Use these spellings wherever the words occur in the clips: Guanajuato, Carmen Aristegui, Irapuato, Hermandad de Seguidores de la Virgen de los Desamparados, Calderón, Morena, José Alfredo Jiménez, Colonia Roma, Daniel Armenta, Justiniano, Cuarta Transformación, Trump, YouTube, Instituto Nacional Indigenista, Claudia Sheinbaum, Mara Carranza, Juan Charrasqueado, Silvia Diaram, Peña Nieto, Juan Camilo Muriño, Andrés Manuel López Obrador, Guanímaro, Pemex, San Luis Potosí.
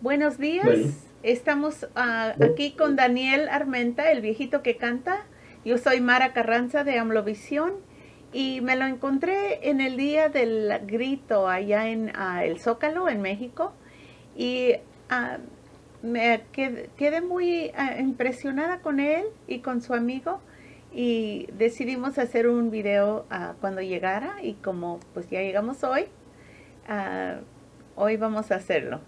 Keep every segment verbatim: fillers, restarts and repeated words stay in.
Buenos días. Bueno. Estamos uh, aquí con Daniel Armenta, el viejito que canta. Yo soy Mara Carranza de Amlovisión y me lo encontré en el día del grito allá en uh, El Zócalo, en México. Y uh, me qued, quedé muy uh, impresionada con él y con su amigo. Y decidimos hacer un video uh, cuando llegara, y como pues ya llegamos hoy, uh, hoy vamos a hacerlo.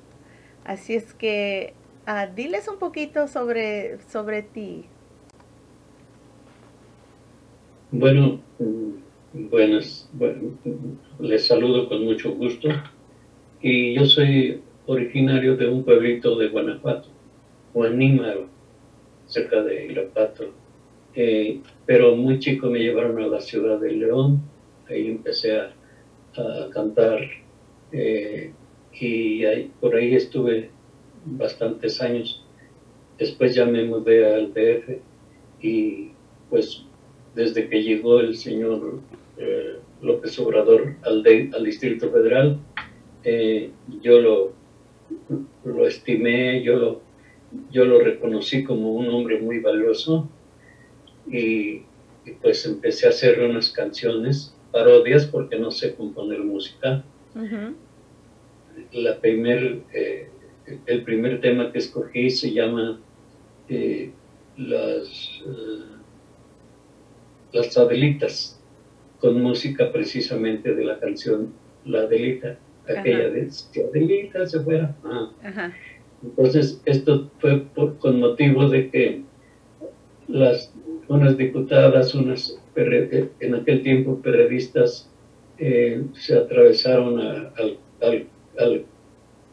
Así es que uh, diles un poquito sobre, sobre ti. Bueno, buenas, bueno, les saludo con mucho gusto. Y yo soy originario de un pueblito de Guanajuato, Guanímaro, cerca de Irapuato. Eh, pero muy chico me llevaron a la ciudad de León, ahí empecé a, a cantar. Eh, y ahí, por ahí estuve bastantes años. Después ya me mudé al D F y pues desde que llegó el señor eh, López Obrador al, de, al Distrito Federal, eh, yo lo, lo estimé, yo lo, yo lo reconocí como un hombre muy valioso y, y pues empecé a hacer unas canciones, parodias, porque no sé componer música. Uh-huh. La primer, eh, el primer tema que escogí se llama eh, las, eh, las Adelitas, con música precisamente de la canción La Adelita, aquella Ajá. de si Adelita se fuera. Ah. Ajá. Entonces esto fue por, con motivo de que las, unas diputadas, unas perre, en aquel tiempo periodistas, eh, se atravesaron a, al, al Al,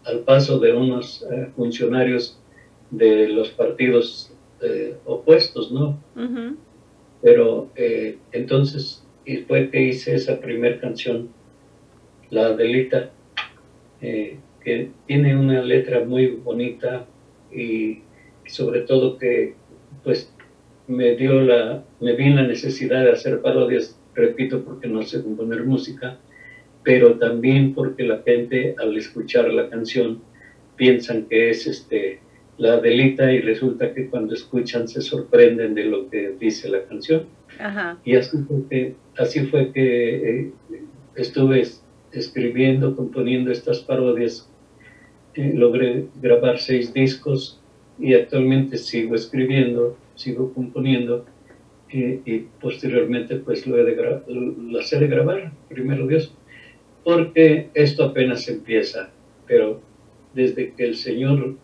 al paso de unos uh, funcionarios de los partidos eh, opuestos, ¿no? Uh-huh. Pero eh, entonces y fue que hice esa primera canción, La Adelita, eh, que tiene una letra muy bonita y sobre todo que pues me dio la, me vi la necesidad de hacer parodias, repito, porque no sé componer música, pero también porque la gente al escuchar la canción piensan que es este, la Adelita, y resulta que cuando escuchan se sorprenden de lo que dice la canción. Ajá. Y así fue que, así fue que eh, estuve escribiendo, componiendo estas parodias, eh, logré grabar seis discos y actualmente sigo escribiendo, sigo componiendo. Eh, y posteriormente pues lo he de las he de grabar, primero Dios, porque esto apenas empieza, pero desde que el señor,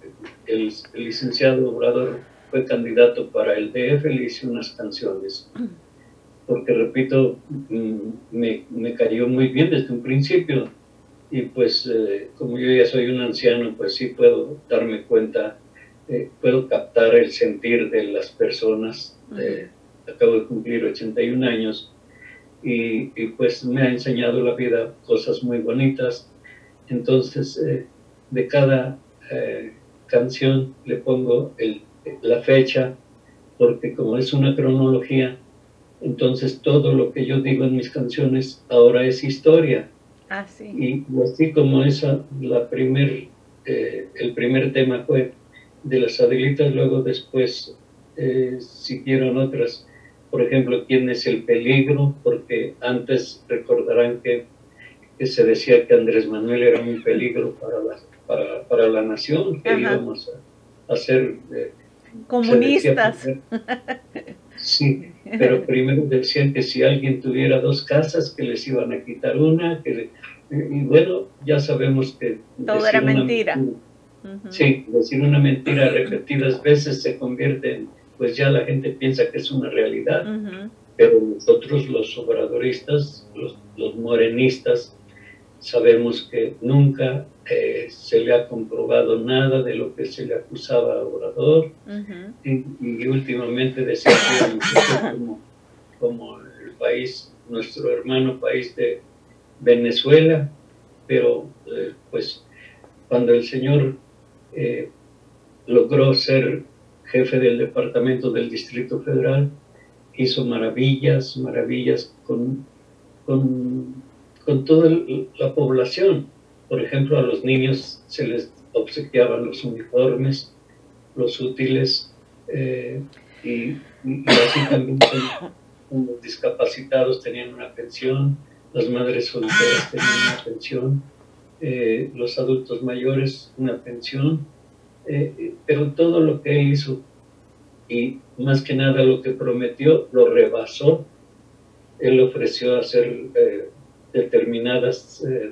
el, el licenciado Obrador fue candidato para el D F, le hice unas canciones, porque repito, me, me cayó muy bien desde un principio, y pues eh, como yo ya soy un anciano, pues sí puedo darme cuenta, eh, puedo captar el sentir de las personas, eh, acabo de cumplir ochenta y un años, Y, y pues me ha enseñado la vida cosas muy bonitas. Entonces eh, de cada eh, canción le pongo el, la fecha, porque como es una cronología, entonces todo lo que yo digo en mis canciones ahora es historia. Ah, sí. Y así como esa, la primer, eh, el primer tema fue de las Adelitas, luego después eh, siguieron otras. Por ejemplo, ¿quién es el peligro? Porque antes recordarán que, que se decía que Andrés Manuel era un peligro para la, para, para la nación, que Ajá. íbamos a, a ser... Eh, comunistas. Se decía, sí, pero primero decían que si alguien tuviera dos casas, que les iban a quitar una, que le, y bueno, ya sabemos que... Todo era mentira. Una, uh-huh. Sí, decir una mentira repetidas veces se convierte en... pues ya la gente piensa que es una realidad, uh-huh. pero nosotros los obradoristas, los, los morenistas, sabemos que nunca eh, se le ha comprobado nada de lo que se le acusaba a Obrador, uh-huh. y, y últimamente decía que como, como el país, nuestro hermano país de Venezuela, pero eh, pues cuando el señor eh, logró ser jefe del departamento del Distrito Federal, hizo maravillas, maravillas con, con, con toda la población. Por ejemplo, a los niños se les obsequiaba los uniformes, los útiles, eh, y, y así también los discapacitados tenían una pensión, las madres solteras tenían una pensión, eh, los adultos mayores una pensión, eh, pero todo lo que él hizo y más que nada lo que prometió lo rebasó. Él ofreció hacer eh, determinadas eh,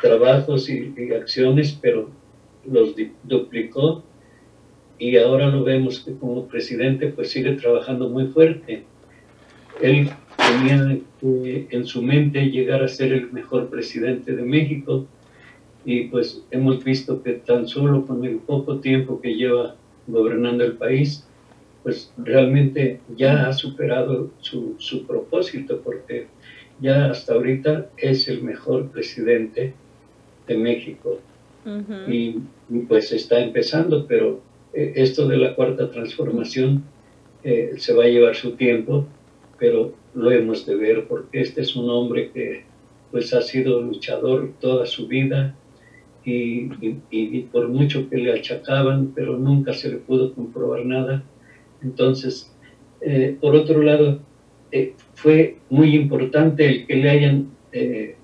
trabajos y, y acciones, pero los duplicó, y ahora lo vemos que como presidente pues sigue trabajando muy fuerte. Él tenía eh, en su mente llegar a ser el mejor presidente de México, y pues hemos visto que tan solo con el poco tiempo que lleva gobernando el país, pues realmente ya ha superado su, su propósito, porque ya hasta ahorita es el mejor presidente de México. Uh-huh. Y pues está empezando, pero eh, esto de la Cuarta Transformación eh, se va a llevar su tiempo, pero lo hemos de ver, porque este es un hombre que pues ha sido luchador toda su vida, y, y, y por mucho que le achacaban, pero nunca se le pudo comprobar nada. Entonces, eh, por otro lado, eh, fue muy importante el que le hayan eh,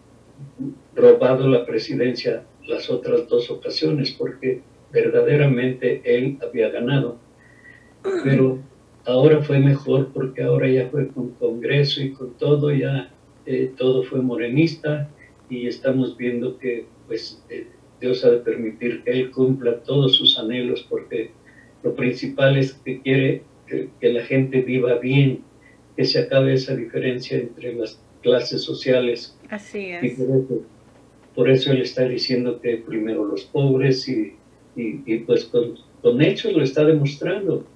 robado la presidencia las otras dos ocasiones, porque verdaderamente él había ganado. Pero ahora fue mejor, porque ahora ya fue con Congreso y con todo, ya eh, todo fue morenista, y estamos viendo que pues eh, Dios ha de permitir que él cumpla todos sus anhelos, porque lo principal es que quiere que, que la gente viva bien, que se acabe esa diferencia entre las clases sociales. Así es. Y por, eso, por eso él está diciendo que primero los pobres, y, y, y pues con, con hechos lo está demostrando.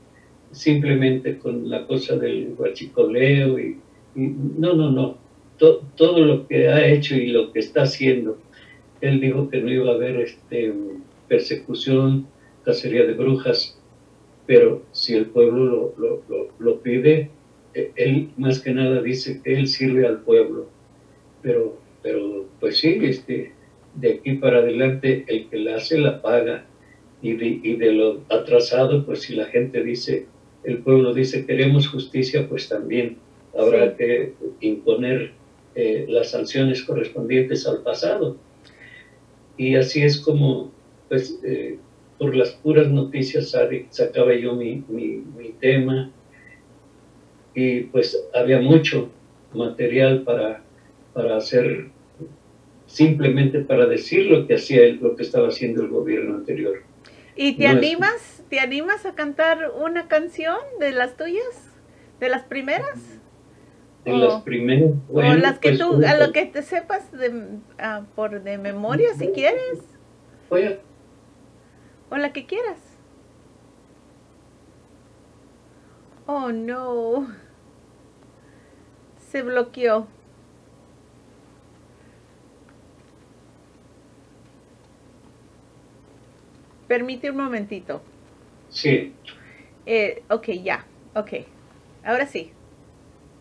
Simplemente con la cosa del guachicoleo y, y no, no, no. To, todo lo que ha hecho y lo que está haciendo. Él dijo que no iba a haber este, persecución, cacería de brujas, pero si el pueblo lo, lo, lo, lo pide, él más que nada dice que él sirve al pueblo. Pero, pero pues sí, este, de aquí para adelante el que la hace la paga, y de, y de lo atrasado, pues si la gente dice, el pueblo dice queremos justicia, pues también habrá sí. que imponer eh, las sanciones correspondientes al pasado. Y así es como pues eh, por las puras noticias sacaba yo mi, mi, mi tema, y pues había mucho material para, para hacer, simplemente para decir lo que hacía él, lo que estaba haciendo el gobierno anterior. ¿Y te no animas, es... te animas a cantar una canción de las tuyas, de las primeras? De o, las primeras. Bueno, o las que pues, tú, a lo que te sepas de, uh, por de memoria, si quieres. Voy a... O la que quieras. Oh, no. Se bloqueó. Permite un momentito. Sí. Eh, ok, ya. Ok. Ahora sí.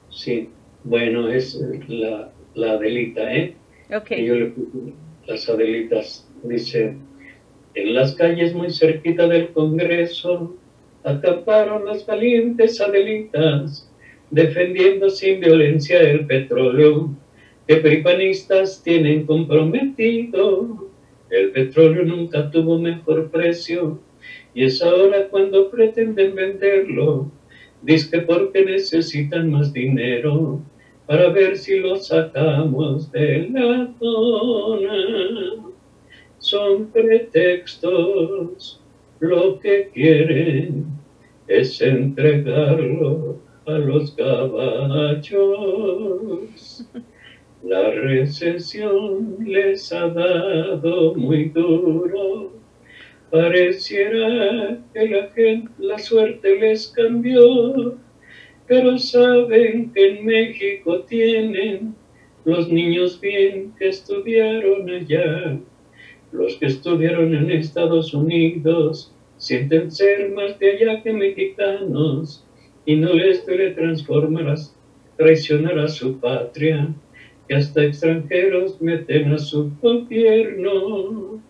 Sí. Bueno, es la, la Adelita, ¿eh? Ok. Y yo le puse las Adelitas. Dice... En las calles muy cerquita del Congreso, acamparon las valientes Adelitas, defendiendo sin violencia el petróleo, que pripanistas tienen comprometido. El petróleo nunca tuvo mejor precio, y es ahora cuando pretenden venderlo, dizque porque necesitan más dinero, para ver si lo sacamos de la zona. Son pretextos, lo que quieren es entregarlo a los gabachos. La recesión les ha dado muy duro, pareciera que la, gente, la suerte les cambió, pero saben que en México tienen los niños bien que estudiaron allá. Los que estudiaron en Estados Unidos sienten ser más de allá que mexicanos, y no les duele traicionar a su patria, que hasta extranjeros meten a su gobierno.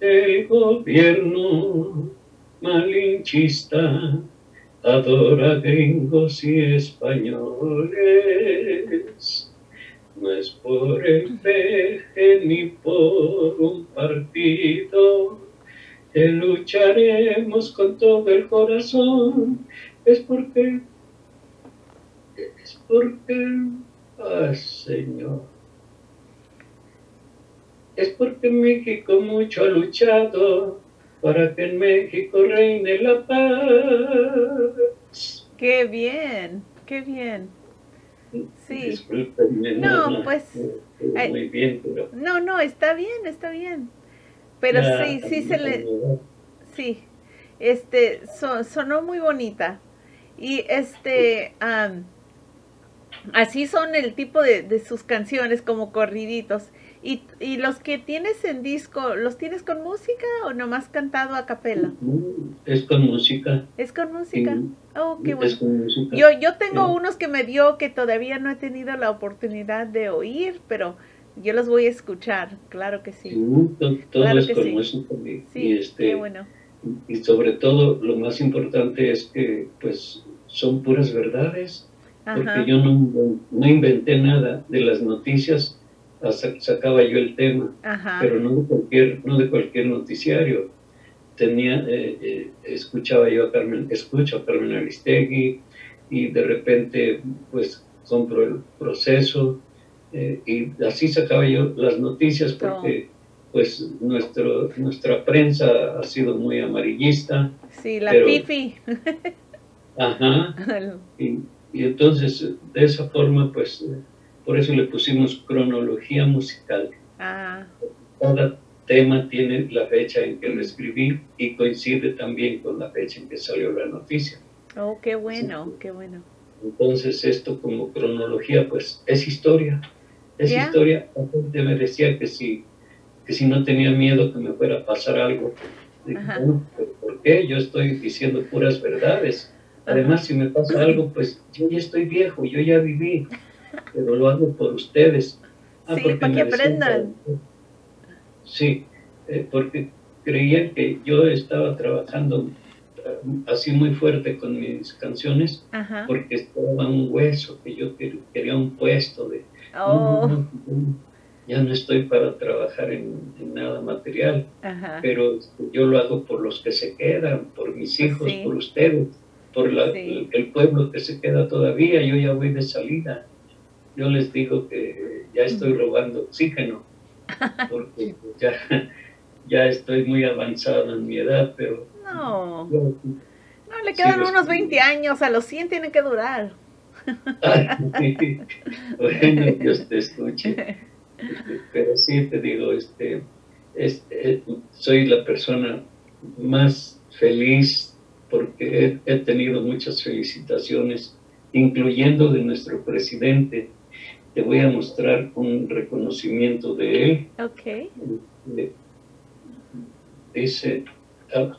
el gobierno malinchista adora gringos y españoles. No es por el peje ni por un partido que lucharemos con todo el corazón. Es porque, es porque, ah, Señor, es porque México mucho ha luchado para que en México reine la paz. ¡Qué bien! ¡Qué bien! Sí. Discúlpenme, no, no, pues no, muy bien, pero... no, no, está bien, está bien. Pero nah, sí, sí se le... Sí, este, son, sonó muy bonita. Y este, um, así son el tipo de, de sus canciones, como corriditos. ¿Y, ¿Y los que tienes en disco, los tienes con música o nomás cantado a capela? Es con música. ¿Es con música? Sí. Oh, qué bueno. Es con música. Yo, yo tengo sí. unos que me dio que todavía no he tenido la oportunidad de oír, pero yo los voy a escuchar, claro que sí. sí todo claro es que con sí. música. Y, sí, y este, qué bueno. Y sobre todo, lo más importante es que pues son puras verdades, ajá, porque yo no, no inventé nada de las noticias. Sacaba yo el tema, ajá, pero no de cualquier, no de cualquier noticiario. Tenía, eh, eh, escuchaba yo a Carmen, escucho a Carmen Aristegui y de repente pues compro el proceso eh, y así sacaba yo las noticias porque oh. pues nuestro, nuestra prensa ha sido muy amarillista. Sí, la pero, pifi. Ajá. Y, y entonces de esa forma pues... Por eso le pusimos cronología musical. Ah. Cada tema tiene la fecha en que lo escribí y coincide también con la fecha en que salió la noticia. Oh, qué bueno, sí. qué bueno. Entonces esto como cronología, pues, es historia. Es yeah. historia. La gente me decía que si, que si no tenía miedo que me fuera a pasar algo. Dije, bueno, ¿por qué? Yo estoy diciendo puras verdades. Además, si me pasa algo, pues, yo ya estoy viejo, yo ya viví. Pero lo hago por ustedes. Ah, sí, para que aprendan. Decían, sí, eh, porque creían que yo estaba trabajando eh, así muy fuerte con mis canciones, ajá, porque estaba un hueso, que yo quer quería un puesto de... Oh. No, no, no, ya no estoy para trabajar en, en nada material, ajá, pero yo lo hago por los que se quedan, por mis hijos, sí, por ustedes, por la, sí, el, el pueblo que se queda todavía, yo ya voy de salida. Yo les digo que ya estoy robando oxígeno, porque ya, ya estoy muy avanzado en mi edad, pero... No, yo, no le quedan si unos veinte años, a los cien tienen que durar. Ay, bueno, Dios te escuche. Pero sí, te digo, este, este, soy la persona más feliz, porque he, he tenido muchas felicitaciones, incluyendo de nuestro presidente. Te voy a mostrar un reconocimiento de él. Okay. Dice, a, a,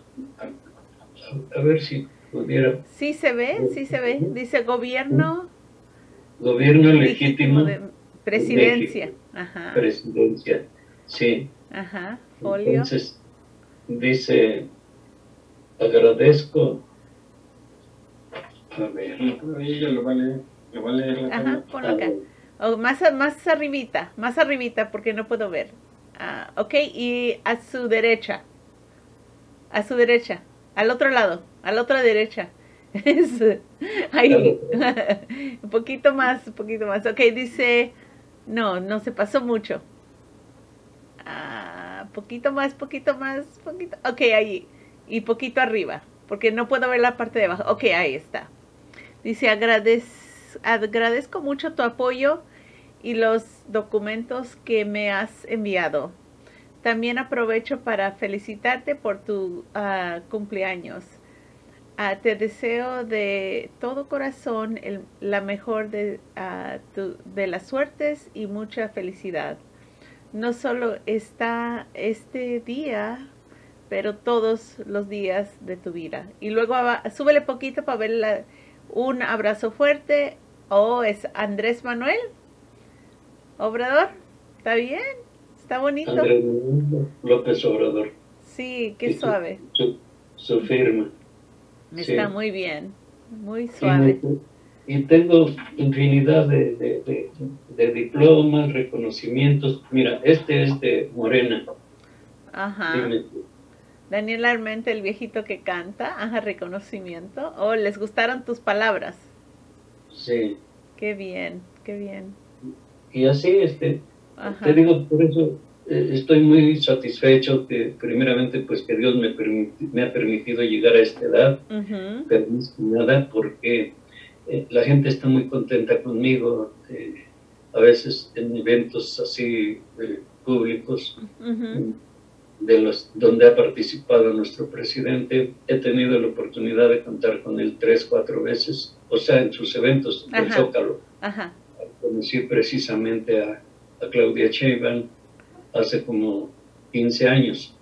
a ver si pudiera. Sí se ve, sí se ve. Dice gobierno. Gobierno legítimo. legítimo de presidencia. México, ajá. Presidencia, sí. Ajá, folio. Entonces, dice, agradezco. A ver, ella lo va a leer. Lo va a leer la ajá, ponlo acá. O más, más arribita, más arribita porque no puedo ver. Uh, ok, y a su derecha, a su derecha, al otro lado, a la otra derecha. Ahí, un poquito más, un poquito más. Ok, dice, no, no se pasó mucho. Uh, poquito más, poquito más, poquito. Ok, ahí, y poquito arriba, porque no puedo ver la parte de abajo. Ok, ahí está. Dice, agradezco. Agradezco mucho tu apoyo y los documentos que me has enviado. También aprovecho para felicitarte por tu uh, cumpleaños. Uh, te deseo de todo corazón el, la mejor de, uh, tu, de las suertes y mucha felicidad. No solo está este día, pero todos los días de tu vida. Y luego súbele poquito para ver la... Un abrazo fuerte. Oh, es Andrés Manuel Obrador. ¿Está bien? ¿Está bonito? Andrés López Obrador. Sí, qué y suave. Su, su, su firma. Me sí. Está muy bien, muy suave. Y, y tengo infinidad de, de, de, de diplomas, reconocimientos. Mira, este es de Morena. Ajá. Dime. Daniel Armenta, el viejito que canta. Ajá, reconocimiento. Oh, les gustaron tus palabras. Sí. Qué bien, qué bien. Y así, este, ajá. Te digo, por eso eh, estoy muy satisfecho que primeramente, pues que Dios me, permiti me ha permitido llegar a esta edad, uh-huh. Pero más que nada porque eh, la gente está muy contenta conmigo, eh, a veces en eventos así eh, públicos, uh-huh. de los, donde ha participado nuestro presidente, he tenido la oportunidad de contar con él tres, cuatro veces, o sea, en sus eventos del Zócalo. Ajá. Conocí precisamente a, a Claudia Sheinbaum hace como quince años,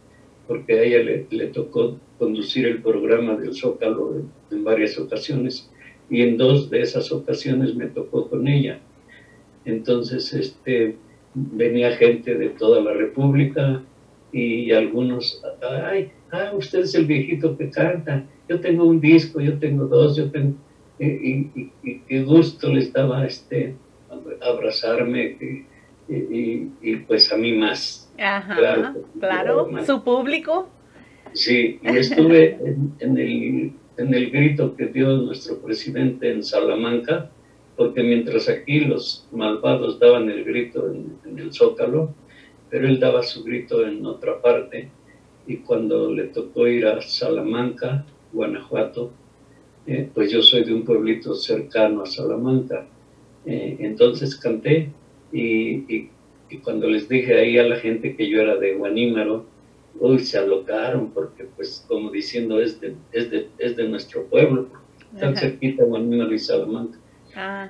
porque a ella le, le tocó conducir el programa del Zócalo en, en varias ocasiones, y en dos de esas ocasiones me tocó con ella. Entonces, este, venía gente de toda la República, y algunos, ay, ah, usted es el viejito que canta, yo tengo un disco, yo tengo dos, yo tengo... Y, y, y qué gusto les daba este, abrazarme y, y, y pues a mí más. Ajá, claro, claro más. Su público. Sí, y estuve en, en, el, en el grito que dio nuestro presidente en Salamanca, porque mientras aquí los malvados daban el grito en, en el Zócalo, pero él daba su grito en otra parte, y cuando le tocó ir a Salamanca, Guanajuato, eh, pues yo soy de un pueblito cercano a Salamanca, eh, entonces canté, y, y, y cuando les dije ahí a la gente que yo era de Guanímaro, uy, se alocaron, porque pues como diciendo es de, es de, es de nuestro pueblo, tan cerquita Guanímaro y Salamanca. Ah.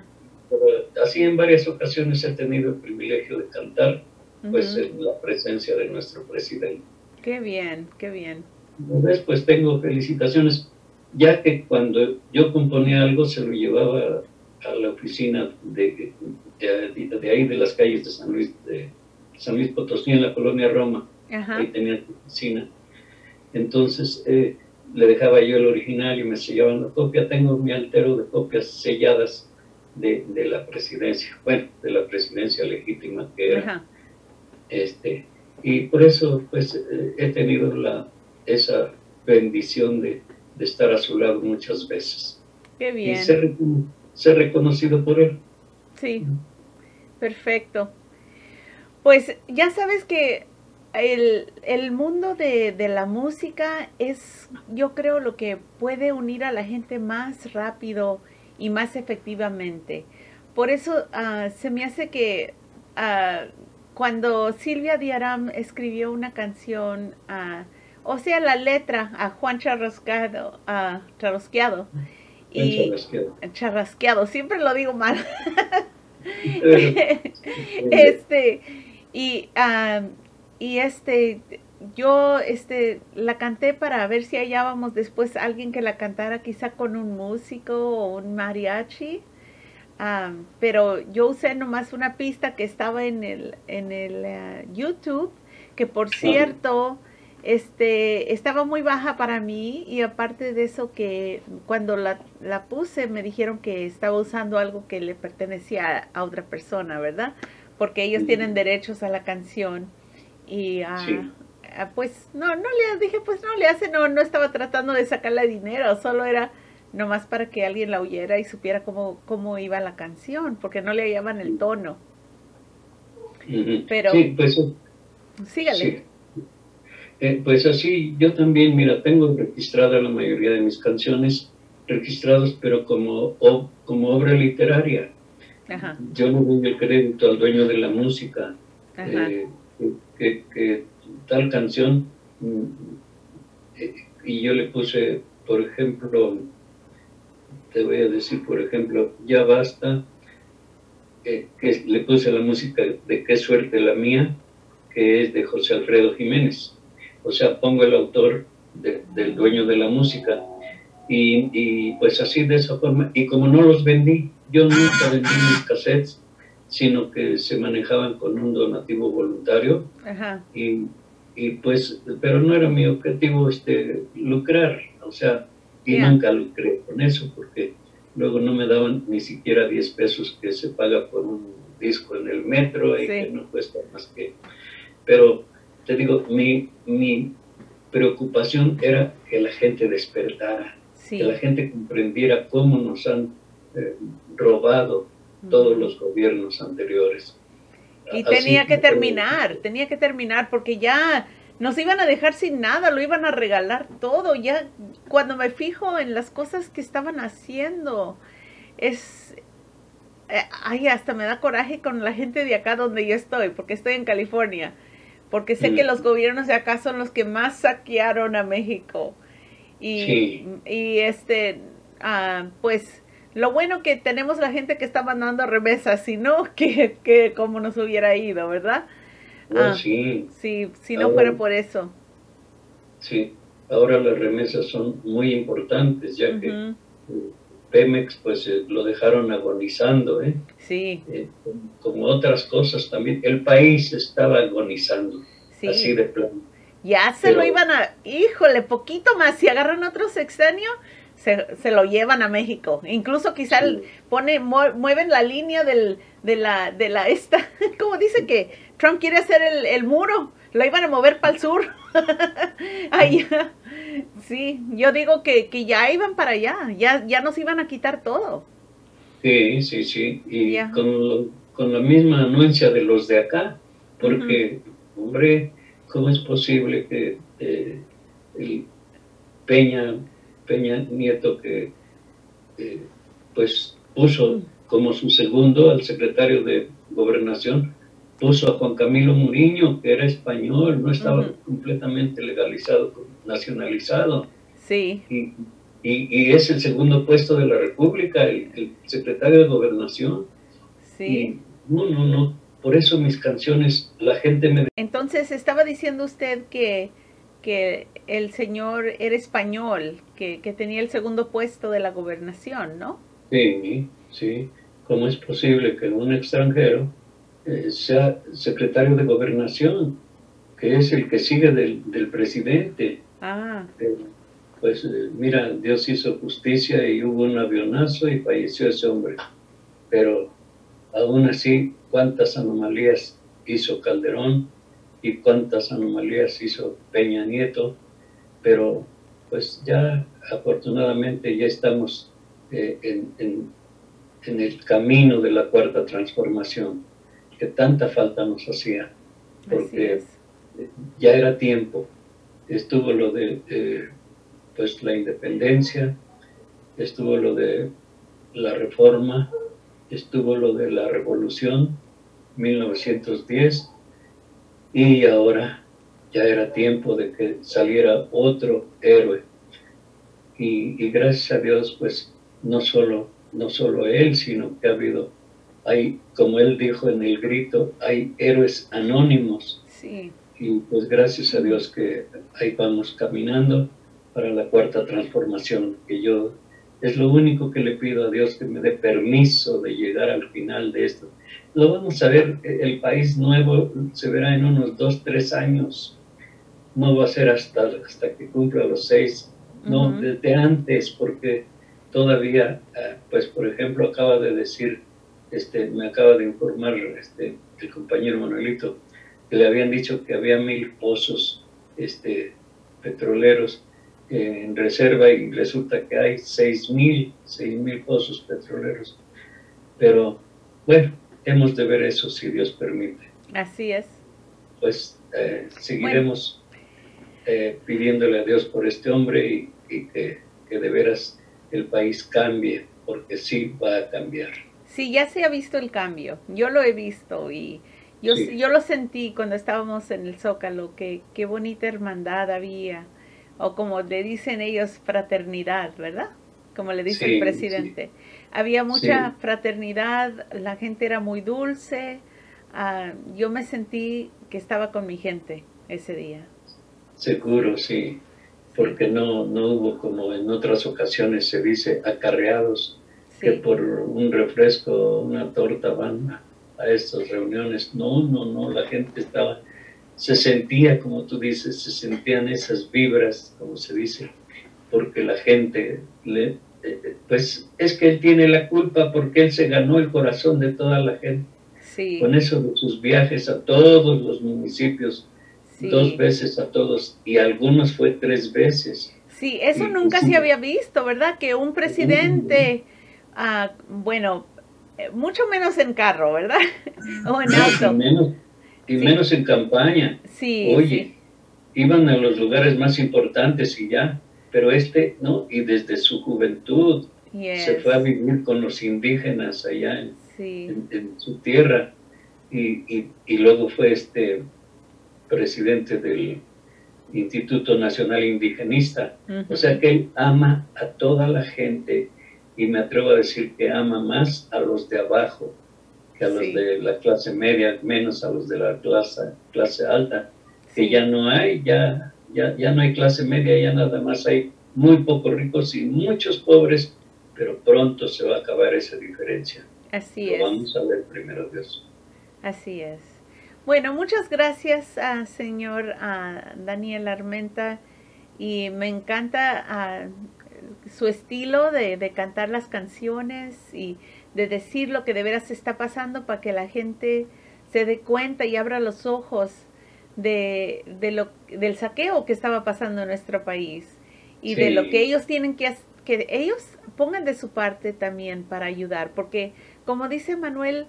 Pero así en varias ocasiones he tenido el privilegio de cantar, pues en la presencia de nuestro presidente. Qué bien, qué bien. Entonces, pues tengo felicitaciones, ya que cuando yo componía algo se lo llevaba a la oficina de, de, de ahí, de las calles de San Luis, de San Luis Potosí, en la Colonia Roma. Ajá. Ahí tenía oficina. Entonces, eh, le dejaba yo el original y me sellaban la copia. Tengo mi altero de copias selladas de, de la presidencia, bueno, de la presidencia legítima que era. Ajá. Este, y por eso pues eh, he tenido la, esa bendición de, de estar a su lado muchas veces. Qué bien. Y ser, ser reconocido por él. Sí, perfecto. Pues ya sabes que el, el mundo de, de la música es, yo creo, lo que puede unir a la gente más rápido y más efectivamente. Por eso uh, se me hace que... Uh, Cuando Silvia Diaram escribió una canción, uh, o sea, la letra a Juan Charrasqueado, uh, Charrasqueado, y Charrasqueado. Charrasqueado, siempre lo digo mal. este, y, uh, y este, yo este, la canté para ver si hallábamos después alguien que la cantara, quizá con un músico o un mariachi. Um, pero yo usé nomás una pista que estaba en el, en el uh, YouTube, que por cierto, este, estaba muy baja para mí, y aparte de eso que cuando la, la puse me dijeron que estaba usando algo que le pertenecía a, a otra persona, ¿verdad? Porque ellos mm. tienen derechos a la canción y uh, sí. uh, pues no, no le dije, pues no le hace, no, no estaba tratando de sacarle dinero, solo era... nomás para que alguien la oyera y supiera cómo, cómo iba la canción, porque no le hallaban el tono. Pero, sí, pues, sígale. Sí. Eh, pues así, yo también, mira, tengo registrada la mayoría de mis canciones, registradas, pero como, o, como obra literaria. Ajá. Yo no doy el crédito al dueño de la música, eh, que, que tal canción, eh, y yo le puse, por ejemplo... Te voy a decir, por ejemplo, ya basta, eh, que le puse la música de Qué suerte la mía, que es de José Alfredo Jiménez. O sea, pongo el autor de, del dueño de la música. Y, y pues así de esa forma. Y como no los vendí, yo nunca vendí mis cassettes, sino que se manejaban con un donativo voluntario. Ajá. Y, y pues, pero no era mi objetivo este, lucrar, o sea, y yeah. nunca lucré con eso, porque luego no me daban ni siquiera diez pesos que se paga por un disco en el metro, sí. y que no cuesta más que... Pero te digo, mi, mi preocupación era que la gente despertara, sí. que la gente comprendiera cómo nos han eh, robado mm. todos los gobiernos anteriores. Y Así tenía que terminar, como... tenía que terminar, porque ya... nos iban a dejar sin nada, lo iban a regalar todo. Ya cuando me fijo en las cosas que estaban haciendo, es... Eh, ay, hasta me da coraje con la gente de acá donde yo estoy, porque estoy en California. Porque sé mm. que los gobiernos de acá son los que más saquearon a México. Y, sí. y este, uh, pues, lo bueno que tenemos la gente que está mandando remesas, si no, que, que como nos hubiera ido, ¿verdad? Bueno, ah, sí. sí, si no ahora, fuera por eso. Sí, ahora las remesas son muy importantes, ya uh-huh. que Pemex pues eh, lo dejaron agonizando, ¿eh? Sí. Eh, como otras cosas también, el país estaba agonizando, sí. así de plano. Ya se Pero, lo iban a, híjole, poquito más, si agarran otro sexenio, se, se lo llevan a México. Incluso quizá sí. pone, mueven la línea del, de la, de la esta, como dice que Trump quiere hacer el, el muro, lo iban a mover para el sur. Allá. Sí, yo digo que, que ya iban para allá, ya, ya nos iban a quitar todo. Sí, sí, sí, y yeah. con, lo, con la misma anuencia de los de acá, porque, uh-huh. hombre, ¿cómo es posible que eh, el Peña, Peña Nieto, que eh, pues puso como su segundo al secretario de Gobernación, puso a Juan Camilo Muriño, que era español, no estaba uh-huh. completamente legalizado, nacionalizado. Sí. Y, y, y es el segundo puesto de la República, el, el secretario de Gobernación. Sí. Y, no, no, no. Por eso mis canciones, la gente me... Entonces, estaba diciendo usted que, que el señor era español, que, que tenía el segundo puesto de la Gobernación, ¿no? Sí, sí. ¿Cómo es posible que un extranjero sea secretario de Gobernación, que es el que sigue del, del presidente? Ah. Eh, pues eh, mira, Dios hizo justicia y hubo un avionazo y falleció ese hombre. Pero aún así, ¿cuántas anomalías hizo Calderón y cuántas anomalías hizo Peña Nieto? Pero pues ya afortunadamente ya estamos eh, en, en, en el camino de la Cuarta Transformación, que tanta falta nos hacía, porque ya era tiempo. Estuvo lo de eh, pues la independencia, estuvo lo de la reforma, estuvo lo de la revolución, mil novecientos diez, y ahora ya era tiempo de que saliera otro héroe. Y, y gracias a Dios, pues no solo, no solo él, sino que ha habido... hay, como él dijo en el grito, hay héroes anónimos. Sí. Y pues gracias a Dios que ahí vamos caminando para la Cuarta Transformación, que yo, es lo único que le pido a Dios, que me dé permiso de llegar al final de esto. Lo vamos a ver, el país nuevo se verá en unos dos, tres años. No va a ser hasta, hasta que cumpla los seis, uh-huh. no, desde antes, porque todavía, pues por ejemplo, acaba de decir, Este, me acaba de informar este, el compañero Manuelito, que le habían dicho que había mil pozos este, petroleros eh, en reserva, y resulta que hay seis mil, seis mil pozos petroleros. Pero bueno, hemos de ver eso si Dios permite. Así es. Pues eh, seguiremos bueno. eh, pidiéndole a Dios por este hombre y, y que, que de veras el país cambie, porque sí va a cambiar. Sí, ya se ha visto el cambio, yo lo he visto y yo, sí. yo lo sentí cuando estábamos en el Zócalo, que qué bonita hermandad había, o como le dicen ellos, fraternidad, ¿verdad? Como le dice sí, el presidente. Sí. Había mucha sí. fraternidad, la gente era muy dulce, uh, yo me sentí que estaba con mi gente ese día. Seguro, sí, porque no, no hubo, como en otras ocasiones se dice, acarreados. Sí. Que por un refresco, una torta van a estas reuniones. No, no, no, la gente estaba se sentía, como tú dices, se sentían esas vibras, como se dice, porque la gente, le, pues es que él tiene la culpa porque él se ganó el corazón de toda la gente. Sí. Con eso de sus viajes a todos los municipios, sí. dos veces a todos, y algunos fue tres veces. Sí, eso nunca sí. se había visto, ¿verdad? Que un presidente, uh, bueno, mucho menos en carro, ¿verdad? O en auto. Y menos, y sí. menos en campaña. Sí. Oye, sí. iban a los lugares más importantes y ya, pero este, ¿no? Y desde su juventud yes. se fue a vivir con los indígenas allá en, sí. en, en su tierra. Y, y, y luego fue este presidente del Instituto Nacional Indigenista. Uh-huh. O sea que él ama a toda la gente y me atrevo a decir que ama más a los de abajo que a sí. los de la clase media, menos a los de la clase, clase alta, sí. que ya no hay, ya, ya, ya no hay clase media, ya nada más hay muy pocos ricos y muchos pobres, pero pronto se va a acabar esa diferencia. Así Lo es. Vamos a ver primero Dios. Así es. Bueno, muchas gracias, uh, señor uh, Daniel Armenta, y me encanta uh, su estilo de, de cantar las canciones y de decir lo que de veras está pasando para que la gente se dé cuenta y abra los ojos de, de lo, del saqueo que estaba pasando en nuestro país y sí. de lo que ellos tienen que hacer, que ellos pongan de su parte también para ayudar, porque como dice Manuel,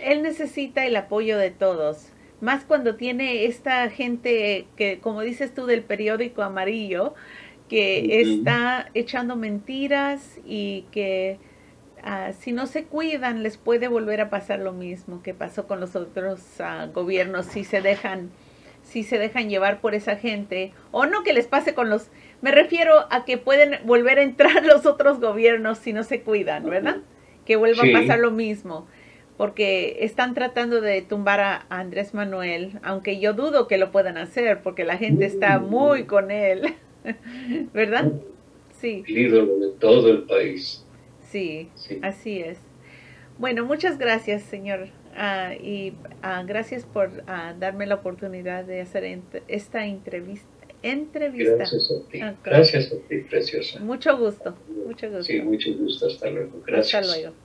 él necesita el apoyo de todos, más cuando tiene esta gente que, como dices tú, del periódico amarillo, que uh-huh. está echando mentiras y que uh, si no se cuidan les puede volver a pasar lo mismo que pasó con los otros uh, gobiernos si se dejan si se dejan llevar por esa gente, o no que les pase con los, me refiero a que pueden volver a entrar los otros gobiernos si no se cuidan, ¿verdad? Uh-huh. Que vuelva sí. a pasar lo mismo. Porque están tratando de tumbar a Andrés Manuel, aunque yo dudo que lo puedan hacer, porque la gente está muy con él, ¿verdad? Sí. El ídolo de todo el país. Sí, sí. así es. Bueno, muchas gracias, señor, uh, y uh, gracias por uh, darme la oportunidad de hacer ent esta entrevista. entrevista. Gracias a ti, okay. gracias a ti, preciosa. Mucho gusto, mucho gusto. Sí, mucho gusto, hasta luego, gracias. Hasta luego.